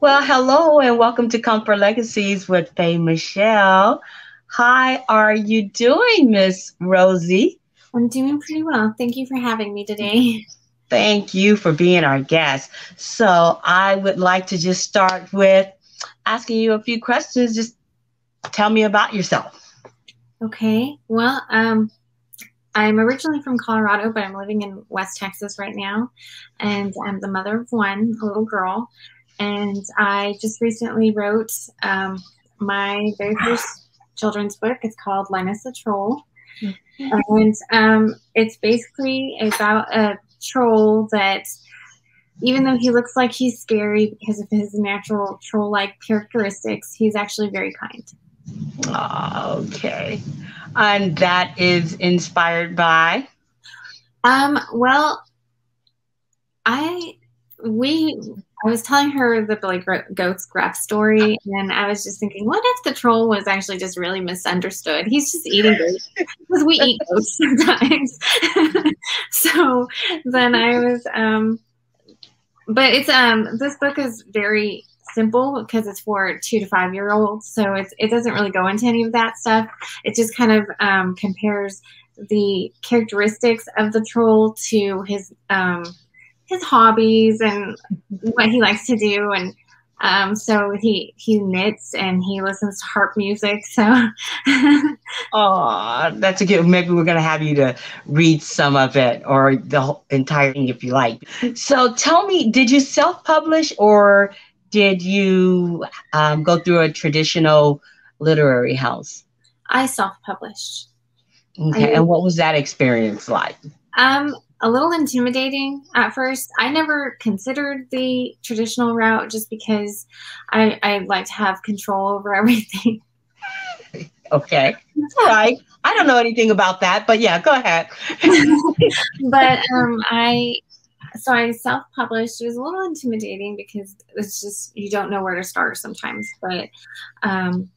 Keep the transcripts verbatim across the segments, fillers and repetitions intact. Well, hello and welcome to Comfort Legacies with Faye Michelle. How are you doing, Miss Rosie? I'm doing pretty well. Thank you for having me today. Thank you for being our guest. So I would like to just start with asking you a few questions. Just tell me about yourself. Okay. Well, um, I'm originally from Colorado, but I'm living in West Texas right now. And I'm the mother of one, a little girl. And I just recently wrote um, my very first children's book. It's called Linus the Troll. Mm-hmm. And um, it's basically about a troll that, even though he looks like he's scary because of his natural troll-like characteristics, he's actually very kind. Okay. And that is inspired by? Um, well, I, we, I was telling her the Billy Goat's Gruff story, and I was just thinking, what if the troll was actually just really misunderstood? He's just eating goats, because we eat goats sometimes. So then I was, um, but it's, um, this book is very simple because it's for two to five year olds. So it's, it doesn't really go into any of that stuff. It just kind of um, compares the characteristics of the troll to his, um, his hobbies and what he likes to do. And um, so he, he knits and he listens to harp music. So, oh, that's a good, maybe we're going to have you to read some of it or the whole entire thing if you like. So tell me, did you self-publish or did you um, go through a traditional literary house? I self-published. Okay. I, and what was that experience like? Um, A little intimidating at first. I never considered the traditional route just because I, I like to have control over everything. Okay. All right. I don't know anything about that, but yeah, go ahead. But um, I, so I self-published. It was a little intimidating because it's just, you don't know where to start sometimes. But um,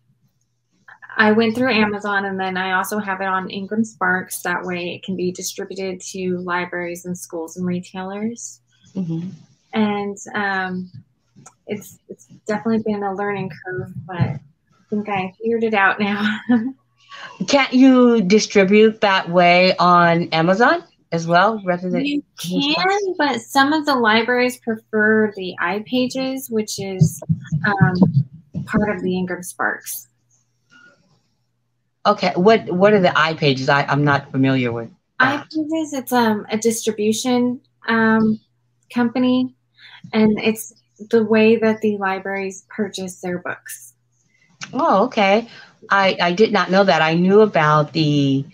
I went through Amazon, and then I also have it on Ingram Sparks. That way it can be distributed to libraries and schools and retailers. Mm-hmm. And um, it's, it's definitely been a learning curve, but I think I figured it out now. Can't you distribute that way on Amazon as well? Rather than you can, but some of the libraries prefer the iPages, which is um, part of the Ingram Sparks. Okay, what what are the iPages? I, I'm not familiar with that. iPages, it's um, a distribution um, company, and it's the way that the libraries purchase their books. Oh, okay. I, I did not know that. I knew about the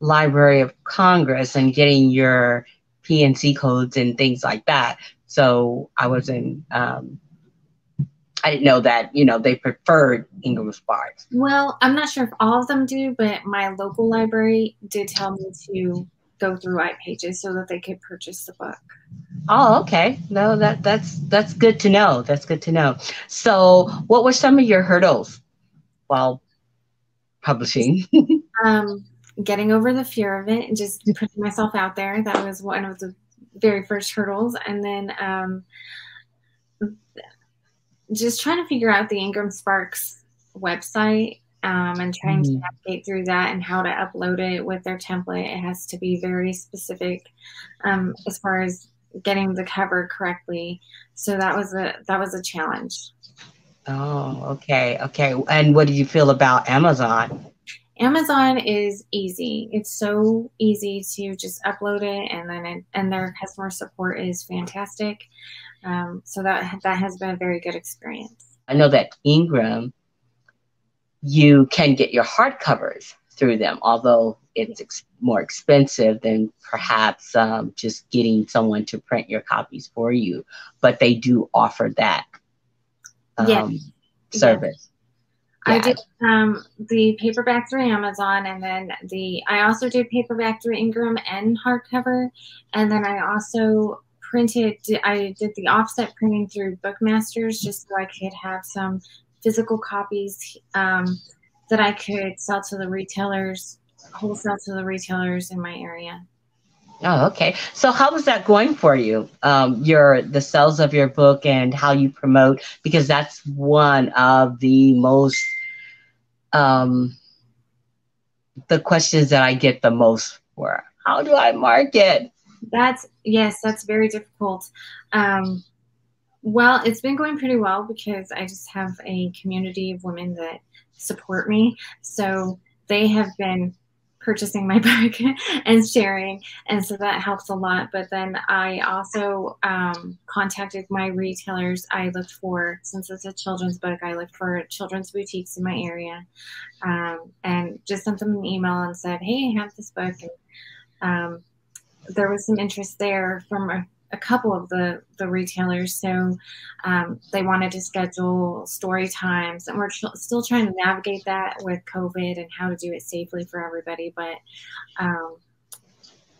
Library of Congress and getting your P N C codes and things like that. So I wasn't... Um, I didn't know that, you know, they preferred Ingram Sparks. Well, I'm not sure if all of them do, but my local library did tell me to go through iPages so that they could purchase the book. Oh, okay. No, that that's that's good to know. That's good to know. So what were some of your hurdles while publishing? um, getting over the fear of it and just putting myself out there. That was one of the very first hurdles. And then um just trying to figure out the Ingram Sparks website um, and trying mm-hmm. to navigate through that and how to upload it with their template. It has to be very specific um, as far as getting the cover correctly. So that was a that was a challenge. Oh, okay, okay. And what do you feel about Amazon? Amazon is easy. It's so easy to just upload it, and then it, and their customer support is fantastic. Um, so that that has been a very good experience. I know that Ingram, you can get your hardcovers through them, although it's ex more expensive than perhaps um, just getting someone to print your copies for you. But they do offer that um, yes. service. Yes. Yeah. I did um, the paperback through Amazon, and then the I also did paperback through Ingram and hardcover, and then I also printed. I did the offset printing through Bookmasters just so I could have some physical copies um, that I could sell to the retailers, wholesale to the retailers in my area. Oh, okay. So how is that going for you? Um, your the sales of your book and how you promote, because that's one of the most um, the questions that I get the most for. How do I market? That's yes, that's very difficult. Um, well, it's been going pretty well because I just have a community of women that support me. So they have been purchasing my book and sharing, and so that helps a lot. But then I also um, contacted my retailers. I looked for, since it's a children's book, I looked for children's boutiques in my area, um, and just sent them an email and said, hey, I have this book. And um, there was some interest there from a, a couple of the, the retailers. So um, they wanted to schedule story times, and we're ch still trying to navigate that with COVID and how to do it safely for everybody. But um,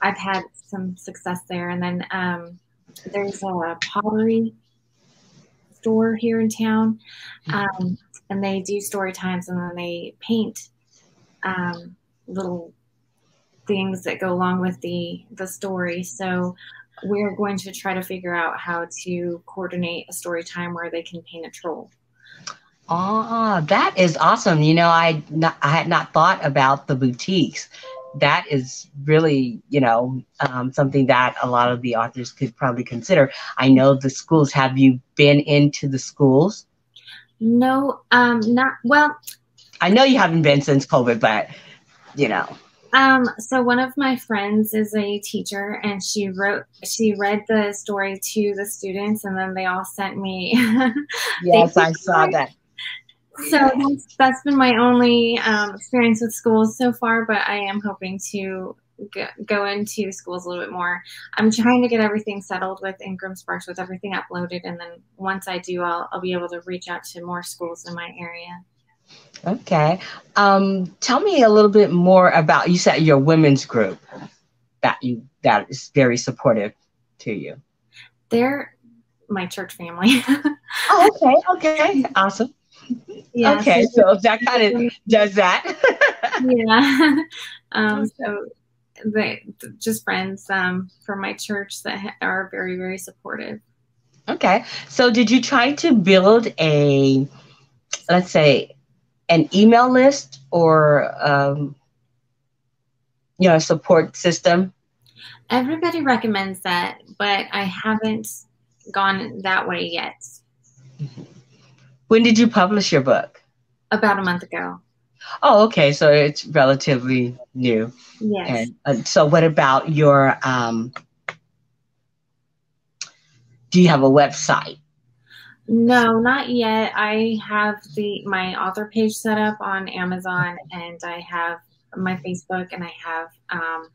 I've had some success there. And then um, there's a pottery store here in town, um, and they do story times, and then they paint um, little things that go along with the, the story. So we're going to try to figure out how to coordinate a story time where they can paint a troll. Oh, that is awesome. You know, I, not, I had not thought about the boutiques. That is really, you know, um, something that a lot of the authors could probably consider. I know the schools, have you been into the schools? No, um, not, well. I know you haven't been since COVID, but, you know. Um, so one of my friends is a teacher, and she wrote, she read the story to the students, and then they all sent me. Yes, I saw that. So that's, that's been my only um, experience with schools so far, but I am hoping to go, go into schools a little bit more. I'm trying to get everything settled with Ingram Sparks, with everything uploaded. And then once I do, I'll, I'll be able to reach out to more schools in my area. Okay. Um, tell me a little bit more about, you said your women's group that you, that is very supportive to you. They're my church family. Oh, okay. Okay. Awesome. Yeah, okay. So, so that kind of does that. Yeah. Um, so they, just friends um, from my church that are very, very supportive. Okay. So did you try to build a, let's say, an email list or, um, you know, a support system? Everybody recommends that, but I haven't gone that way yet. When did you publish your book? About a month ago. Oh, okay. So it's relatively new. Yes. And uh, so what about your, um, do you have a website? No, not yet. I have the my author page set up on Amazon, and I have my Facebook, and I have um,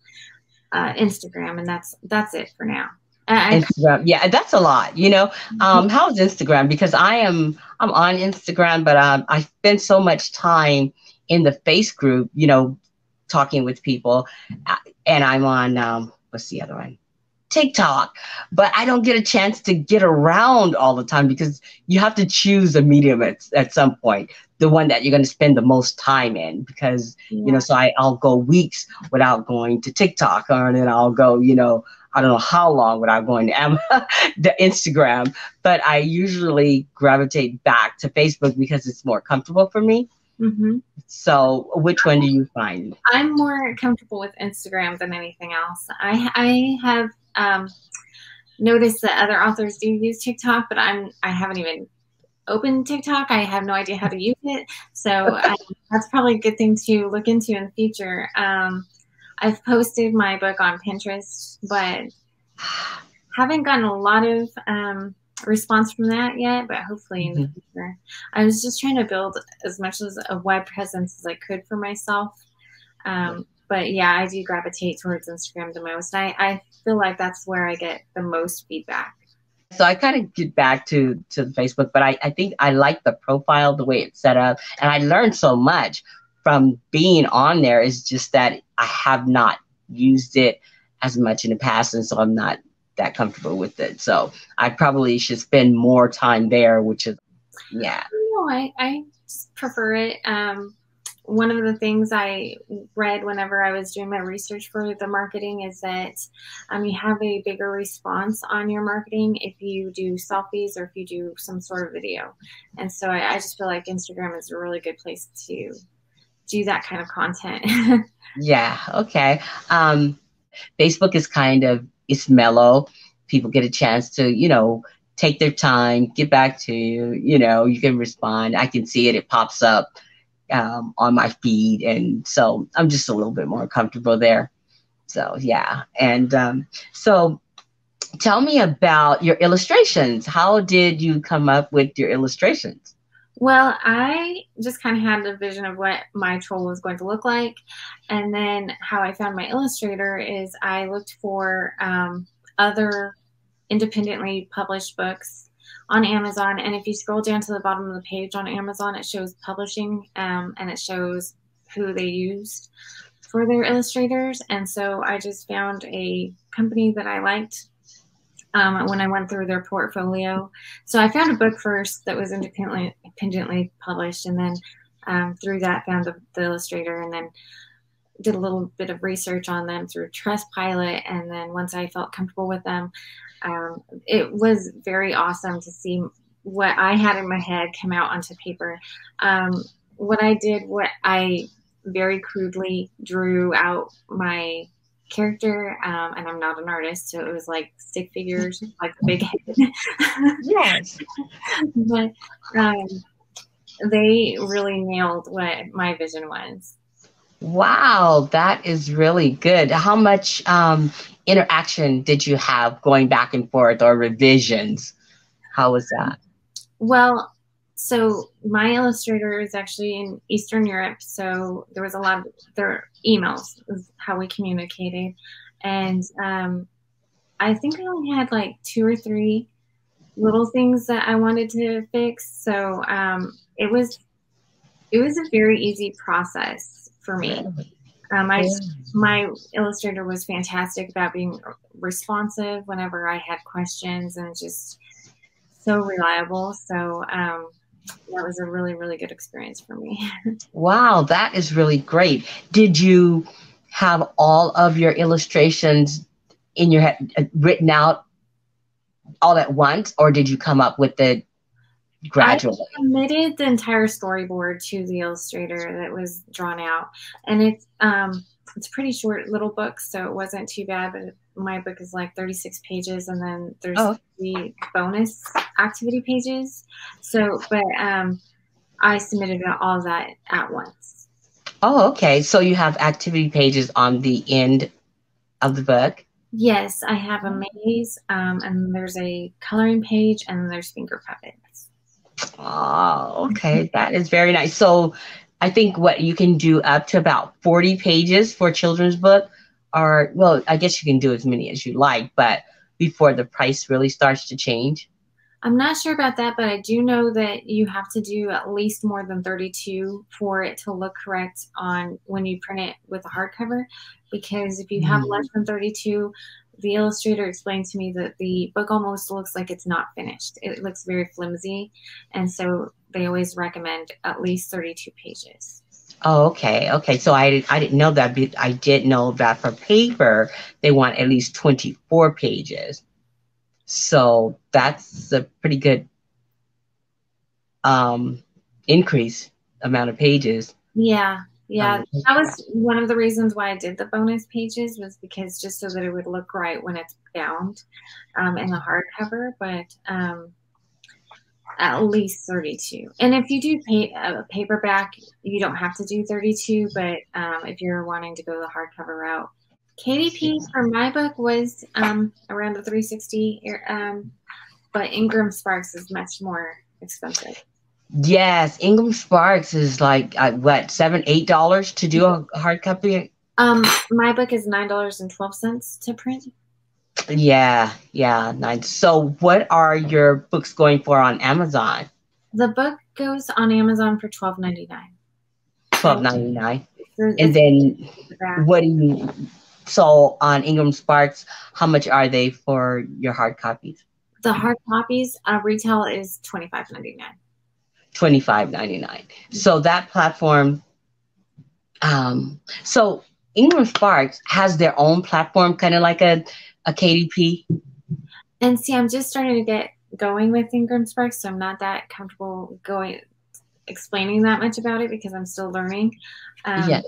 uh, Instagram, and that's that's it for now. I, Instagram, yeah, that's a lot, you know. Um, how's Instagram? Because I am I'm on Instagram, but um, I spend so much time in the face group, you know, talking with people, and I'm on um, what's the other one? TikTok, but I don't get a chance to get around all the time because you have to choose a medium at, at some point, the one that you're going to spend the most time in, because, yeah. you know, so I, I'll go weeks without going to TikTok, or then I'll go, you know, I don't know how long without going to Emma, the Instagram, but I usually gravitate back to Facebook because it's more comfortable for me. Mm-hmm. So which one do you find? I'm more comfortable with Instagram than anything else. I, I have um, noticed that other authors do use TikTok, but I'm, I haven't even opened TikTok. I have no idea how to use it. So I, that's probably a good thing to look into in the future. Um, I've posted my book on Pinterest, but haven't gotten a lot of um, response from that yet, but hopefully in the future. I was just trying to build as much as a web presence as I could for myself. Um, but yeah, I do gravitate towards Instagram the most. I, I feel like that's where I get the most feedback. So I kind of get back to, to Facebook, but I, I think I like the profile, the way it's set up. And I learned so much from being on there. It's just that I have not used it as much in the past. And so I'm not that comfortable with it, so I probably should spend more time there, which is yeah no I, I just prefer it um one of the things I read whenever I was doing my research for the marketing is that um, you have a bigger response on your marketing if you do selfies or if you do some sort of video. And so I, I just feel like Instagram is a really good place to do that kind of content. Yeah. Okay. Um, Facebook is kind of, it's mellow. People get a chance to, you know, take their time, get back to you, you know, you can respond. I can see it. It pops up um, on my feed. And so I'm just a little bit more comfortable there. So, yeah. And um, so tell me about your illustrations. How did you come up with your illustrations? Well, I just kind of had a vision of what my troll was going to look like. And then how I found my illustrator is I looked for um, other independently published books on Amazon. And if you scroll down to the bottom of the page on Amazon, it shows publishing um, and it shows who they used for their illustrators. And so I just found a company that I liked Um, when I went through their portfolio. So I found a book first that was independently, independently published, and then um, through that found the, the illustrator, and then did a little bit of research on them through Trustpilot. And then once I felt comfortable with them, um, it was very awesome to see what I had in my head come out onto paper. Um, what I did, what I very crudely drew out my character, um, and I'm not an artist, so it was like stick figures, like a big head. Yes. But um, they really nailed what my vision was. Wow, that is really good. How much um, interaction did you have going back and forth, or revisions? How was that? Well, so my illustrator is actually in Eastern Europe, so there was a lot of their emails is how we communicated. And um, I think I only had like two or three little things that I wanted to fix. So um, it was it was a very easy process for me. Um, I just, my illustrator was fantastic about being responsive whenever I had questions, and just so reliable. So um, that was a really, really good experience for me. Wow, that is really great. Did you have all of your illustrations in your head uh, written out all at once, or did you come up with it gradually? I submitted the entire storyboard to the illustrator that was drawn out, and it's um, it's a pretty short little book, so it wasn't too bad. But my book is like thirty-six pages, and then there's oh. the bonus activity pages. So, but um, I submitted all of that at once. Oh, okay. So you have activity pages on the end of the book? Yes, I have a maze, um, and there's a coloring page, and there's finger puppets. Oh, okay. That is very nice. So I think what you can do up to about forty pages for a children's book. Are, well, I guess you can do as many as you like, but before the price really starts to change? I'm not sure about that, but I do know that you have to do at least more than thirty-two for it to look correct on when you print it with a hardcover, because if you have less than thirty-two, the illustrator explained to me that the book almost looks like it's not finished. It looks very flimsy, and so they always recommend at least thirty-two pages. Oh, okay. Okay. So I, I didn't know that, but I did know that for paper, they want at least twenty-four pages. So that's a pretty good um, increase amount of pages. Yeah. Yeah. Um, that was one of the reasons why I did the bonus pages, was because just so that it would look right when it's bound um, in the hardcover. But um at least thirty-two. And if you do pay a uh, paperback, you don't have to do thirty-two, but um, if you're wanting to go the hardcover route, K D P for my book was um, around the three sixty, um, but Ingram Sparks is much more expensive. Yes, Ingram Sparks is like, uh, what, seven, eight dollars to do a hard copy? Um, my book is nine dollars and twelve cents to print. Yeah, yeah. Nice. So what are your books going for on Amazon? The book goes on Amazon for twelve ninety-nine. twelve ninety-nine. And then what do you, so on Ingram Sparks, how much are they for your hard copies? The hard copies, uh, retail is twenty-five ninety-nine. twenty-five ninety-nine. So that platform Um, so Ingram Sparks has their own platform, kind of like a, a K D P. And see, I'm just starting to get going with Ingram Sparks, so I'm not that comfortable going explaining that much about it because I'm still learning. Um, yeah.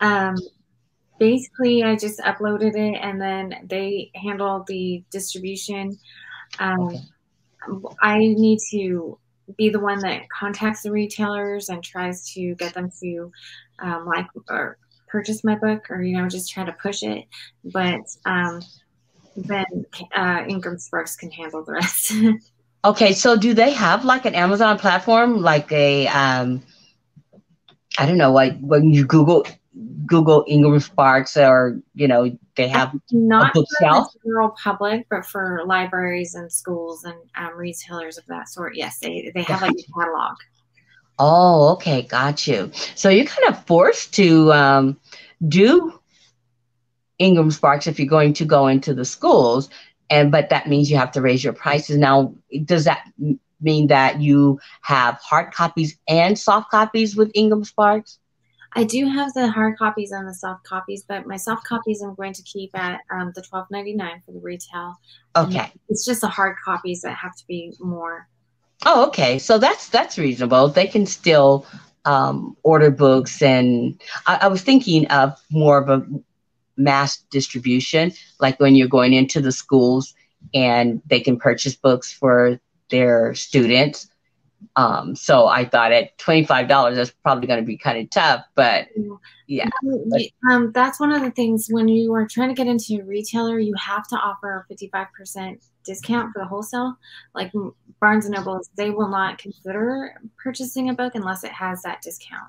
Um, basically, I just uploaded it, and then they handle the distribution. Um, okay. I need to be the one that contacts the retailers and tries to get them to um, like or purchase my book, or, you know, just try to push it. But um, then uh, Ingram Sparks can handle the rest. Okay, so do they have like an Amazon platform, like a um, I don't know, like when you Google Google Ingram Sparks, or, you know, they have not a bookshelf? For the general public, but for libraries and schools and um, retailers of that sort, yes, they they have like a catalog. Oh, okay, got you. So you're kind of forced to um, do Ingram Sparks if you're going to go into the schools. And but that means you have to raise your prices. Now, does that mean that you have hard copies and soft copies with Ingram Sparks? I do have the hard copies and the soft copies, but my soft copies I'm going to keep at um, the twelve ninety-nine for the retail. Okay, and it's just the hard copies that have to be more. Oh, okay. So that's that's reasonable. They can still um, order books, and I, I was thinking of more of a mass distribution, like when you're going into the schools and they can purchase books for their students. Um, so I thought at twenty-five dollars, that's probably going to be kind of tough, but yeah. Um, that's one of the things when you are trying to get into a retailer, you have to offer a fifty-five percent discount for the wholesale. Like Barnes and Noble, they will not consider purchasing a book unless it has that discount.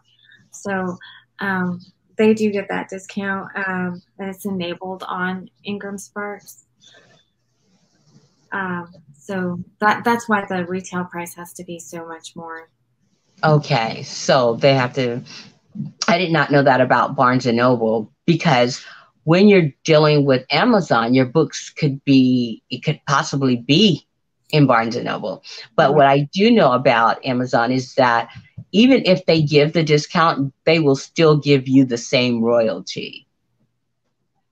So, um, they do get that discount, um, and it's enabled on Ingram Sparks. Um, so that that's why the retail price has to be so much more. Okay, so they have to. I did not know that about Barnes and Noble, because when you're dealing with Amazon, your books could be it could possibly be in Barnes and Noble. But what I do know about Amazon is that even if they give the discount, they will still give you the same royalty.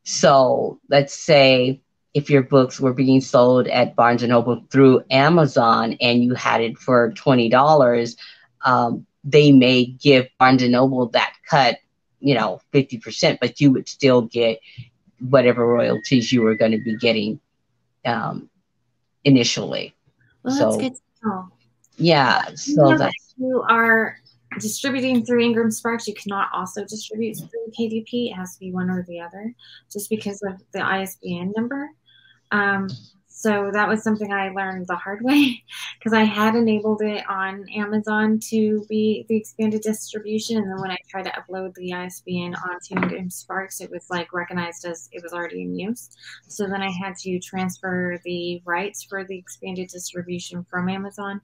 So let's say if your books were being sold at Barnes and Noble through Amazon and you had it for twenty dollars, um, they may give Barnes and Noble that cut, you know, fifty percent, but you would still get whatever royalties you were going to be getting um, initially. Well, so, that's good to know. Yeah. So yeah, that's, you are distributing through Ingram Sparks, you cannot also distribute through K D P. It has to be one or the other, just because of the I S B N number. Um, so that was something I learned the hard way, because I had enabled it on Amazon to be the expanded distribution, and then when I tried to upload the I S B N onto Ingram Sparks, it was like recognized as it was already in use. So then I had to transfer the rights for the expanded distribution from Amazon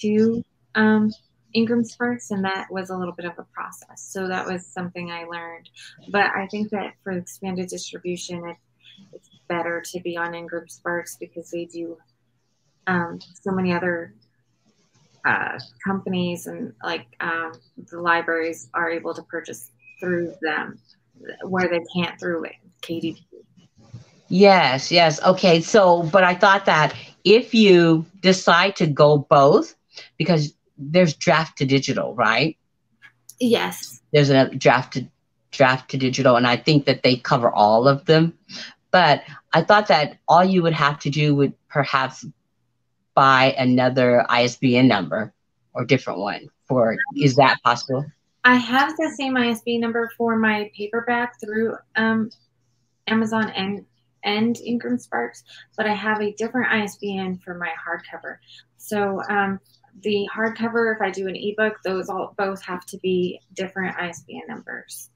to um, Ingram Sparks, and that was a little bit of a process. So that was something I learned. But I think that for expanded distribution, it, it's better to be on Ingram Sparks, because they do um, so many other uh, companies, and like um, the libraries are able to purchase through them where they can't through it, K D P. Yes, yes. Okay, so, but I thought that if you decide to go both, because there's draft to digital, right? Yes. There's a draft to draft to digital, and I think that they cover all of them. But I thought that all you would have to do would perhaps buy another I S B N number or different one. For is that possible? I have the same I S B N number for my paperback through um, Amazon and and Ingram Sparks, but I have a different I S B N for my hardcover. So. Um, The hardcover, if I do an ebook, those all both have to be different I S B N numbers.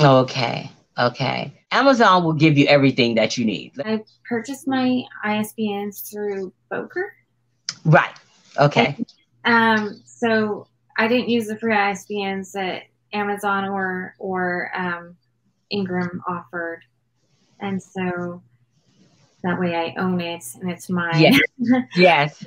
Okay, okay. Amazon will give you everything that you need. I purchased my I S B Ns through Bowker. Right. Okay. And, um. So I didn't use the free I S B Ns that Amazon or or um, Ingram offered, and so That way I own it and it's mine. Yes, yes.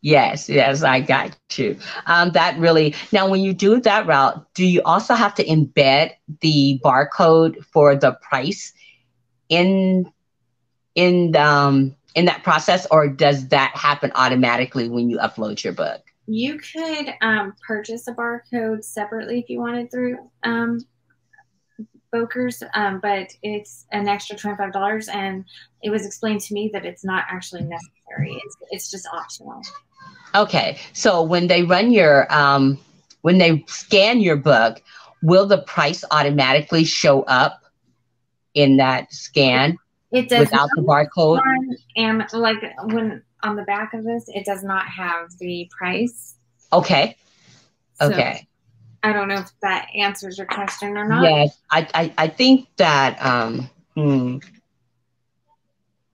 yes, yes, I got you. Um, that really, now when you do that route, do you also have to embed the barcode for the price in in um, in that process, or does that happen automatically when you upload your book? You could um, purchase a barcode separately if you wanted through um, Bowker's, um, but it's an extra twenty-five dollars, and it was explained to me that it's not actually necessary. It's, it's just optional. Okay. So when they run your, um, when they scan your book, will the price automatically show up in that scan? It does without the barcode? And like when on the back of this, it does not have the price. Okay. Okay. So, I don't know if that answers your question or not. Yes, I, I, I think that, um, hmm.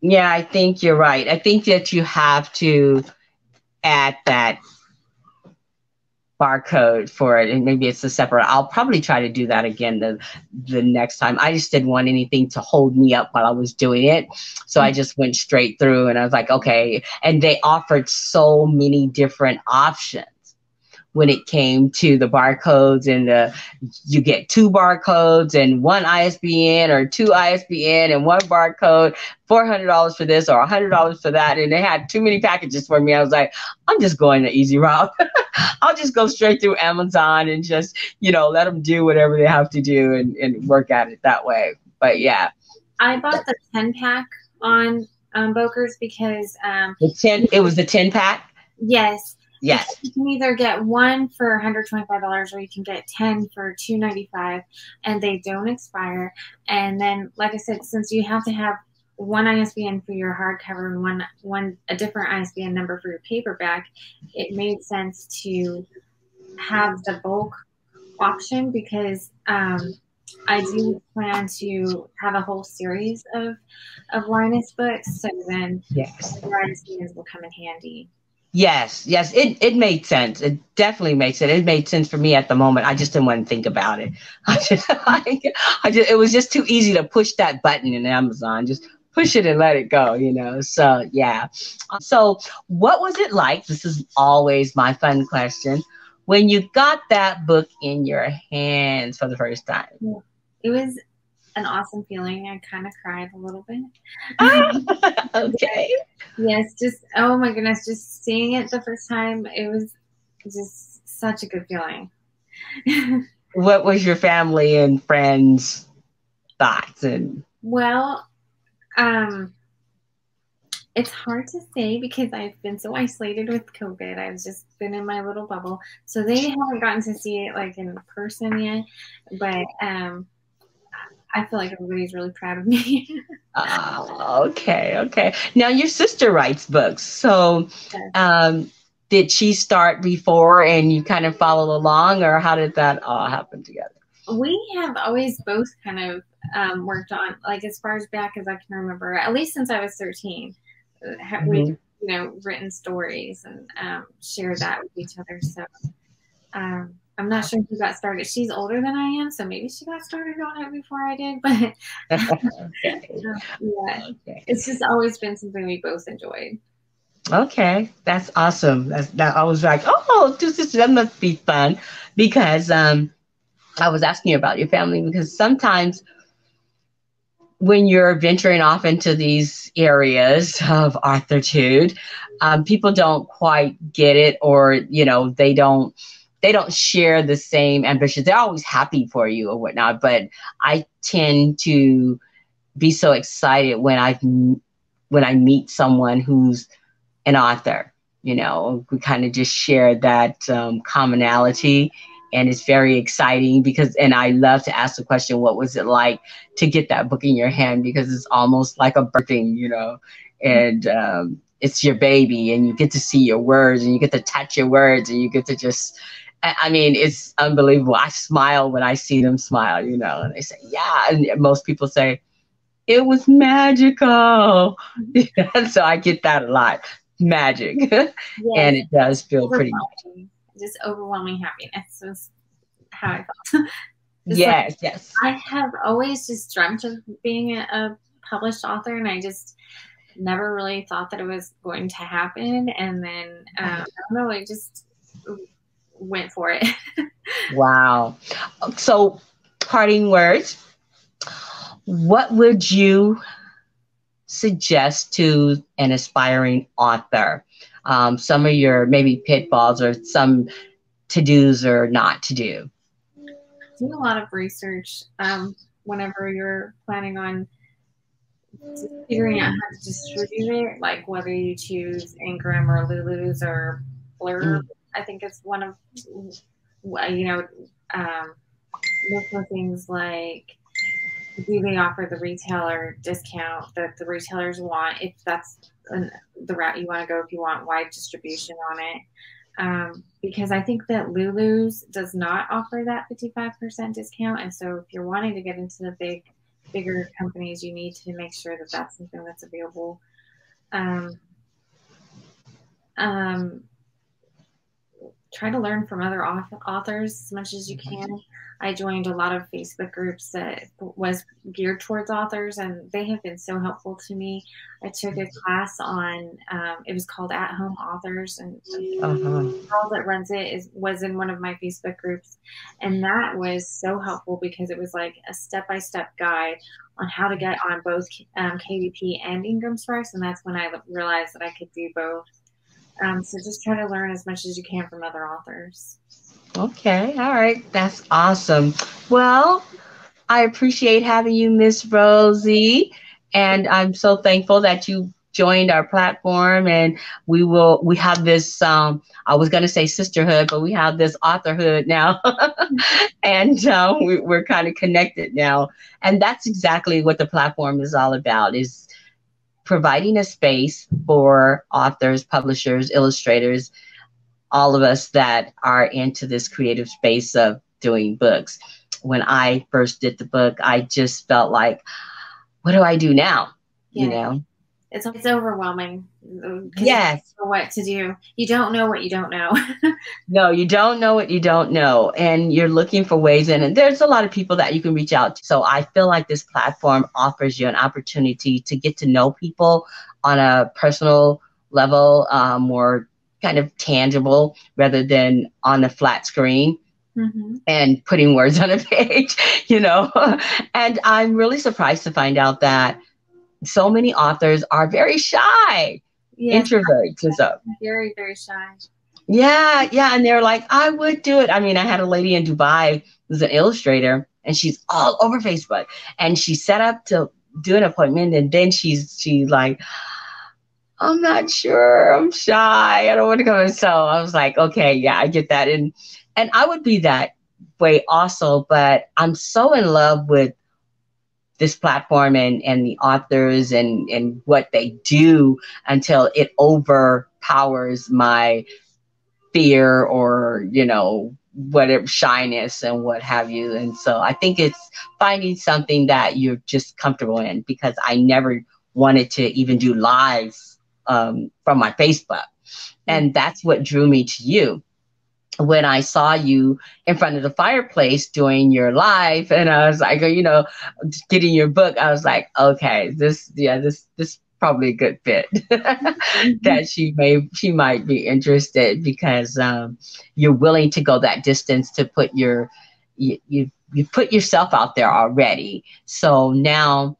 yeah, I think you're right. I think that you have to add that barcode for it, and maybe it's a separate. I'll probably try to do that again the, the next time. I just didn't want anything to hold me up while I was doing it. So mm-hmm. I just went straight through, and I was like, okay. And they offered so many different options when it came to the barcodes, and the, you get two barcodes and one I S B N, or two I S B N and one barcode, four hundred dollars for this or one hundred dollars for that. And they had too many packages for me. I was like, I'm just going the easy route. I'll just go straight through Amazon and just, you know, let them do whatever they have to do and, and work at it that way. But yeah. I bought the ten pack on um, Bowker's because. Um, the ten, it was the ten pack? Yes. Yes. You can either get one for one hundred twenty-five dollars, or you can get ten for two ninety-five, and they don't expire. And then, like I said, since you have to have one I S B N for your hardcover and one one a different I S B N number for your paperback, it made sense to have the bulk option, because um, I do plan to have a whole series of of Linus books, so then yes, the I S B Ns will come in handy. Yes, yes, it, it made sense. It definitely makes it. It made sense for me at the moment. I just didn't want to think about it. I just, I, I just, it was just too easy to push that button in Amazon. Just push it and let it go, you know. So, yeah. So what was it like? This is always my fun question. When you got that book in your hands for the first time. It was an awesome feeling. I kind of cried a little bit. Ah, okay. Yes, just, oh my goodness, just seeing it the first time, it was just such a good feeling. What was your family and friends' thoughts? And well, um, it's hard to say because I've been so isolated with COVID. I've just been in my little bubble. So they haven't gotten to see it like in person yet, but um, I feel like everybody's really proud of me. Oh, okay, okay. Now your sister writes books, so um, did she start before and you kind of follow along, or how did that all happen together? We have always both kind of um, worked on, like as far as back as I can remember, at least since I was thirteen, mm-hmm. we you know written stories and um, shared that with each other. So. Um, I'm not sure who got started. She's older than I am, so maybe she got started on it before I did. But okay. Yeah, okay. It's just always been something we both enjoyed. Okay, that's awesome. That's, that I was like, oh, two sisters, that must be fun. Because um, I was asking you about your family, because sometimes when you're venturing off into these areas of authoritude, um, people don't quite get it, or you know, they don't. They don't share the same ambitions. They're always happy for you or whatnot, but I tend to be so excited when I when I meet someone who's an author. You know, we kind of just share that um, commonality, and it's very exciting because. And I love to ask the question, "What was it like to get that book in your hand?" Because it's almost like a birthing, you know, and. Um, It's your baby, and you get to see your words, and you get to touch your words, and you get to just, I mean, it's unbelievable. I smile when I see them smile, you know, and they say, yeah. And most people say, it was magical. So I get that a lot, magic. Yes. And it does feel pretty much. Just overwhelming happiness was how I felt. Yes, like, yes. I have always just dreamt of being a, a published author, and I just never really thought that it was going to happen. And then um, I don't know, I just went for it. Wow. So, parting words. What would you suggest to an aspiring author? Um, some of your maybe pitfalls or some to-dos or not to do. Do a lot of research um, whenever you're planning on figuring out how to distribute it, like whether you choose Ingram or Lulu's or Blurb. Mm. I think it's one of, you know, um, things like, do they offer the retailer discount that the retailers want, if that's an, the route you want to go, if you want wide distribution on it. Um, because I think that Lulu's does not offer that fifty-five percent discount. And so if you're wanting to get into the big, bigger companies, you need to make sure that that's something that's available. Um, um, try to learn from other authors as much as you can. I joined a lot of Facebook groups that was geared towards authors, and they have been so helpful to me. I took a class on, um, it was called At Home Authors, and uh-huh. the girl that runs it is, was in one of my Facebook groups. And that was so helpful because it was like a step-by-step guide on how to get on both um, K D P and Ingram Sparks. And that's when I realized that I could do both. Um, so just try to learn as much as you can from other authors. Okay. All right. That's awesome. Well, I appreciate having you, Miss Rosie, and I'm so thankful that you joined our platform, and we will, we have this, um, I was going to say sisterhood, but we have this authorhood now, and um, we, we're kind of connected now. And that's exactly what the platform is all about, is providing a space for authors, publishers, illustrators, all of us that are into this creative space of doing books. When I first did the book, I just felt like, what do I do now? Yeah. You know, it's, it's overwhelming. Yes. You don't know what to do. You don't know what you don't know. No, you don't know what you don't know. And you're looking for ways in, and there's a lot of people that you can reach out to. So I feel like this platform offers you an opportunity to get to know people on a personal level, um, more kind of tangible rather than on the flat screen mm-hmm. and putting words on a page, you know. And I'm really surprised to find out that so many authors are very shy, yeah. introverts and so. Very, very shy. Yeah, yeah. And they're like, I would do it. I mean, I had a lady in Dubai who's an illustrator, and she's all over Facebook, and she set up to do an appointment, and then she's she's like, I'm not sure. I'm shy. I don't want to go. And so I was like, okay, yeah, I get that. And and I would be that way also, but I'm so in love with this platform and, and the authors and, and what they do until it overpowers my fear or, you know, whatever shyness and what have you. And so I think it's finding something that you're just comfortable in, because I never wanted to even do lives Um, from my Facebook. And that's what drew me to you. When I saw you in front of the fireplace doing your live, and I was like, you know, getting your book, I was like, okay, this, yeah, this, this probably a good fit that she may, she might be interested, because um, you're willing to go that distance to put your, you, you, you put yourself out there already. So now,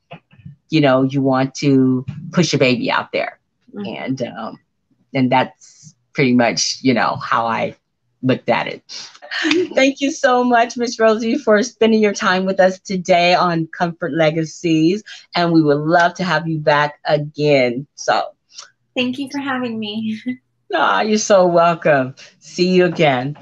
you know, you want to push your baby out there. And um, and that's pretty much, you know, how I looked at it. Thank you so much, Miss Rosie, for spending your time with us today on Comfort Legacies. And we would love to have you back again. So thank you for having me. Oh, you're so welcome. See you again.